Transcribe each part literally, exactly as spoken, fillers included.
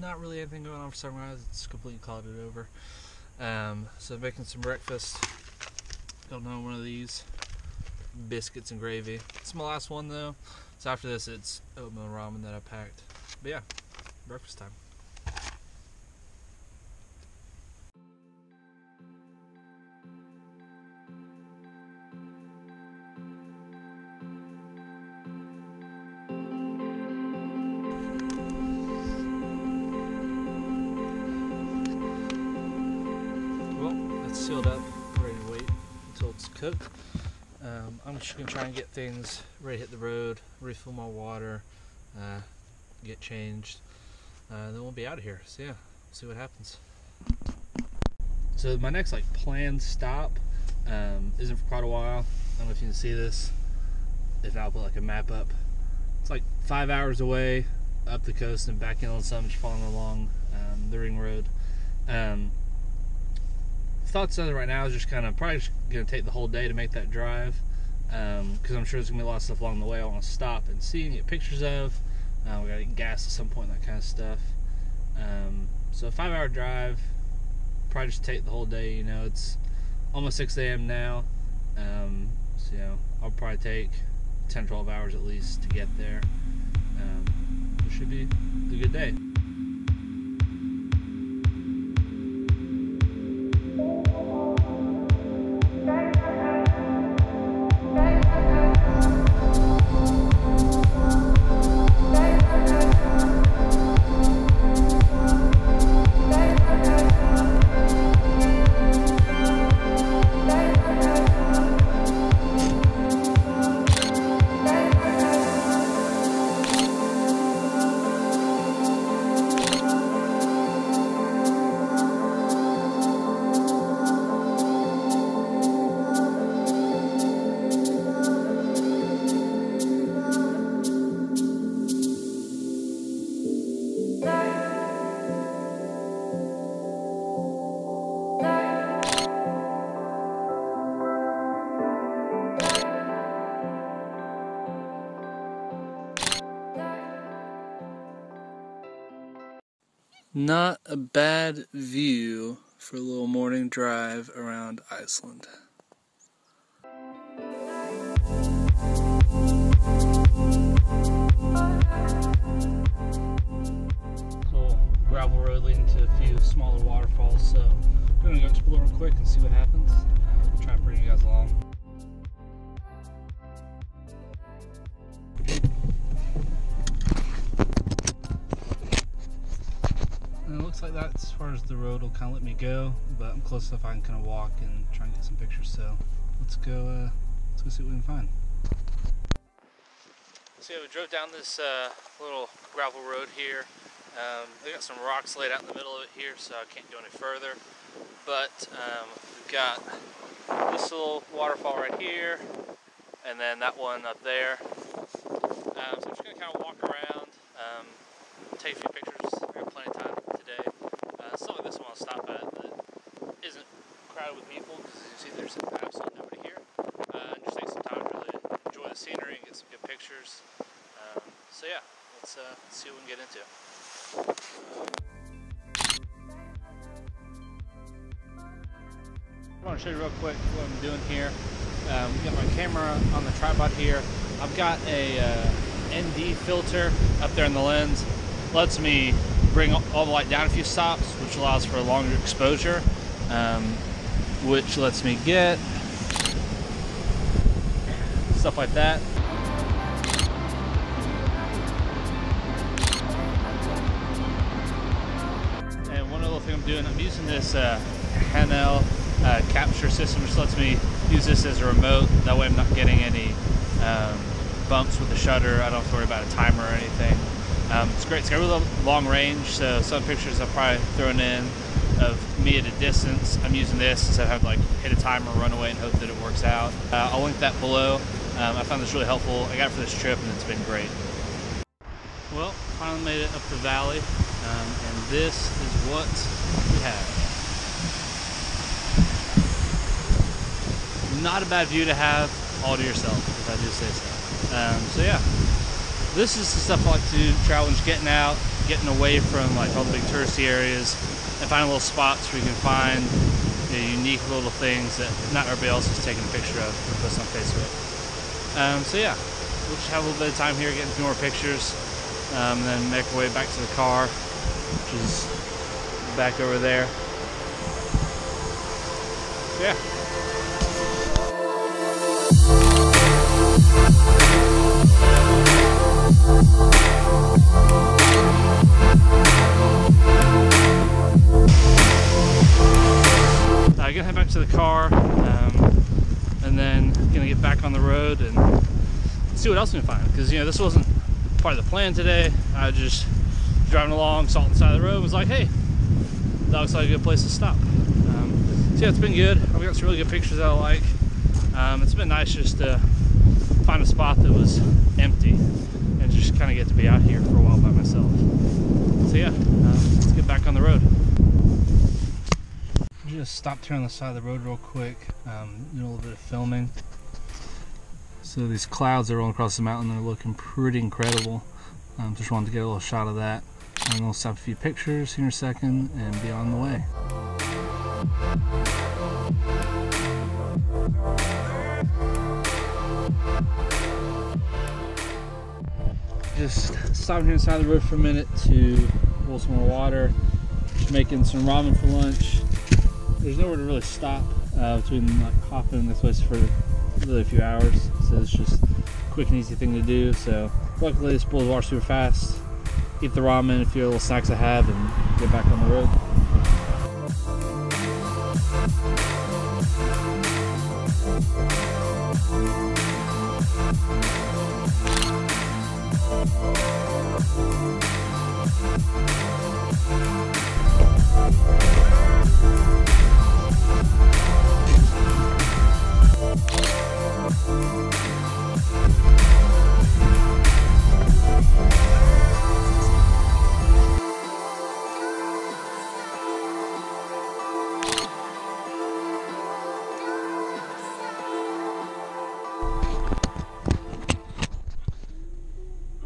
not really anything going on for sunrise. It's completely clouded over. Um, so making some breakfast. Got another one of these biscuits and gravy. It's my last one though. So after this, it's oatmeal ramen that I packed. But yeah, breakfast time. Sealed up, ready to wait until it's cooked. Um, I'm just gonna try and get things ready to hit the road, refill my water, uh, get changed, uh, then we'll be out of here. So yeah, see what happens. So my next like planned stop um, isn't for quite a while. I don't know if you can see this. If not, I'll put like a map up. It's like five hours away, up the coast and back inland some, just following along um, the ring road. Um, Thoughts of it right now is just kind of probably just gonna take the whole day to make that drive, because um, I'm sure there's gonna be a lot of stuff along the way I want to stop and see and get pictures of. Uh, we gotta get gas at some point, that kind of stuff. Um, so a five-hour drive, probably just take the whole day. You know, it's almost six A M now, um, so you know I'll probably take ten, twelve hours at least to get there. Um, it should be a good day. Not a bad view for a little morning drive around Iceland. Little gravel road leading to a few smaller waterfalls, so I'm gonna go explore real quick and see what happens. I'll try and bring you guys along. Like that, as far as the road will kind of let me go, but I'm close enough I can kind of walk and try and get some pictures. So let's go. Uh, let's go see what we can find. So yeah, we drove down this uh, little gravel road here. Um, they got some rocks laid out in the middle of it here, so I can't go any further. But um, we've got this little waterfall right here, and then that one up there. Um, so I'm just gonna kind of walk around, um, take a few pictures. I have plenty of time. Some of this one I'll stop at that isn't crowded with people, because as you see there's absolutely nobody here. Uh, and just take some time to really enjoy the scenery and get some good pictures. Um, so yeah, let's uh, see what we can get into. I want to show you real quick what I'm doing here. Um, I've got my camera on the tripod here. I've got a uh, N D filter up there in the lens. Lets me bring all the light down a few stops, which allows for a longer exposure, um, which lets me get stuff like that. And one other thing I'm doing, I'm using this uh, Hahnel uh, capture system, which lets me use this as a remote. That way I'm not getting any um, bumps with the shutter. I don't have to worry about a timer or anything. Um, it's great, it's got really long range, so some pictures I've probably thrown in of me at a distance. I'm using this instead of having to like, hit a timer, run away and hope that it works out. Uh, I'll link that below. Um, I found this really helpful. I got it for this trip and it's been great. Well, finally made it up the valley, um, and this is what we have. Not a bad view to have all to yourself, if I do say so. Um, so yeah. This is the stuff I like to do, challenge getting out, getting away from like all the big touristy areas and find little spots where you can find the unique little things that not everybody else is taking a picture of or post on Facebook. Um, so yeah, we'll just have a little bit of time here getting some more pictures, um, and then make our way back to the car, which is back over there. So yeah. I'm gonna head back to the car, um, and then gonna get back on the road and see what else we can find, because you know this wasn't part of the plan today. I was just driving along, saw it on the side of the road, was like, hey, that looks like a good place to stop. Um, so yeah, it's been good. I've got some really good pictures that I like. Um, it's been nice just to find a spot that was empty and just kind of get to be out here for a while by myself. So yeah, uh, let's get back on the road. Just stopped here on the side of the road real quick, um, doing a little bit of filming. So these clouds are rolling across the mountain, they're looking pretty incredible. Um, just wanted to get a little shot of that, and we'll stop a few pictures here in a second and be on the way. Just stopping here on the side of the road for a minute to boil some more water. Just making some ramen for lunch. There's nowhere to really stop uh, between like hopping this place for really a few hours, so it's just a quick and easy thing to do. So luckily this boils water super fast. Eat the ramen, a few little snacks I have, and get back on the road.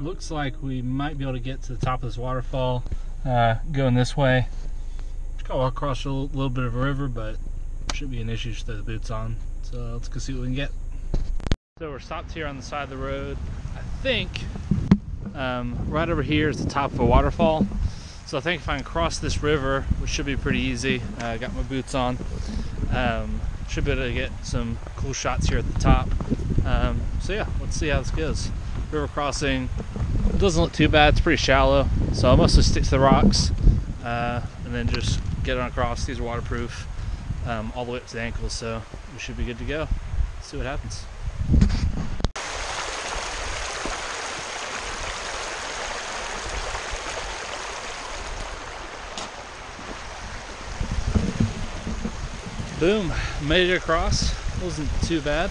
Looks like we might be able to get to the top of this waterfall uh, going this way. Just gotta walk across a little bit of a river, but shouldn't be an issue, just throw the boots on. So let's go see what we can get. So we're stopped here on the side of the road. I think um, right over here is the top of a waterfall. So I think if I can cross this river, which should be pretty easy, I uh, got my boots on, um, should be able to get some cool shots here at the top. Um, so yeah, let's see how this goes. River crossing, it doesn't look too bad, it's pretty shallow, so I'll mostly stick to the rocks uh, and then just get on across. These are waterproof um, all the way up to the ankles, so we should be good to go. Let's see what happens. Boom, made it across, wasn't too bad.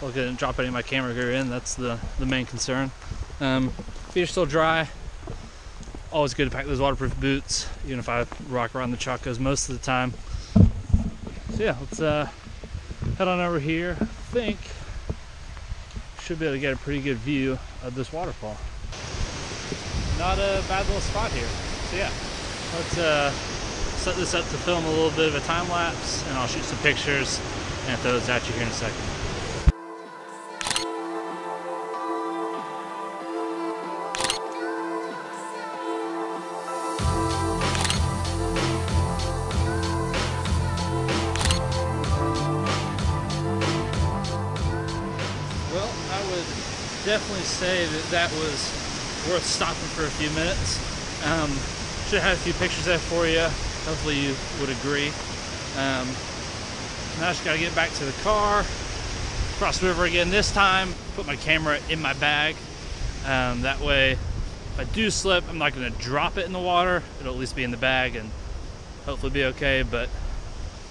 Look, I didn't drop any of my camera gear in, that's the, the main concern. Um, feet are still dry. Always good to pack those waterproof boots, even if I rock around the Chacos most of the time. So yeah, let's uh, head on over here. I think should be able to get a pretty good view of this waterfall. Not a bad little spot here. So yeah, let's uh, set this up to film a little bit of a time lapse, and I'll shoot some pictures and throw those at you here in a second. Definitely say that that was worth stopping for a few minutes. Um, should have had a few pictures there for you. Hopefully you would agree. Um, now I just got to get back to the car, cross the river again this time, put my camera in my bag. Um, that way, if I do slip, I'm not going to drop it in the water. It'll at least be in the bag and hopefully be okay. But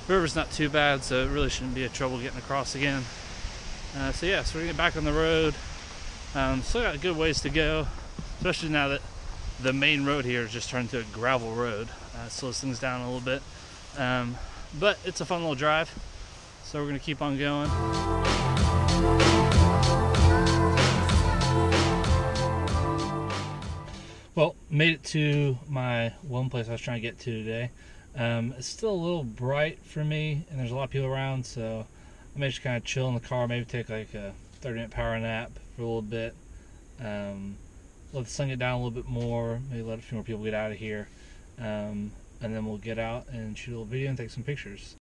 the river's not too bad, so it really shouldn't be a trouble getting across again. Uh, so yeah, so we're going to get back on the road. Um, still got good ways to go, especially now that the main road here has just turned to a gravel road. Uh, slows things down a little bit, um, but it's a fun little drive, so we're gonna keep on going. Well, made it to my one place I was trying to get to today. Um, it's still a little bright for me, and there's a lot of people around, so I may just kind of chill in the car, maybe take like a thirty minute power nap for a little bit. Um, let the sun get down a little bit more, maybe let a few more people get out of here, um, and then we'll get out and shoot a little video and take some pictures.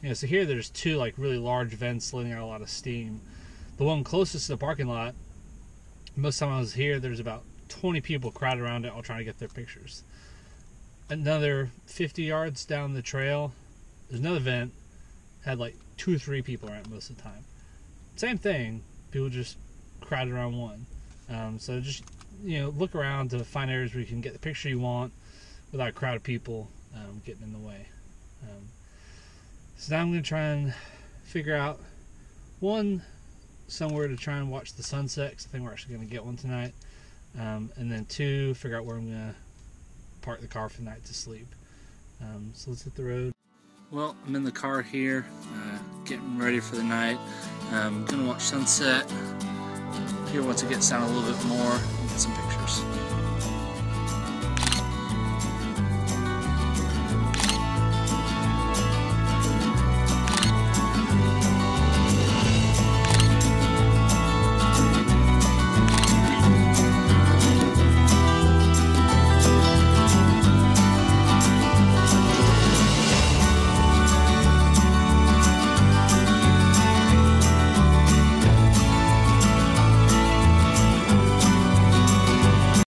You know, so here there's two like really large vents letting out a lot of steam. The one closest to the parking lot, most of the time I was here, there's about twenty people crowded around it all trying to get their pictures. Another fifty yards down the trail, there's another vent, had like two or three people around most of the time. Same thing, people just crowded around one. Um, so just, you know, look around to find areas where you can get the picture you want without a crowd of people um, getting in the way. Um, So now I'm going to try and figure out one somewhere to try and watch the sunset, because I think we're actually going to get one tonight, um, and then two, figure out where I'm going to park the car for the night to sleep. Um, so let's hit the road. Well, I'm in the car here, uh, getting ready for the night. I'm going to watch sunset here once it gets down a little bit more and get some pictures.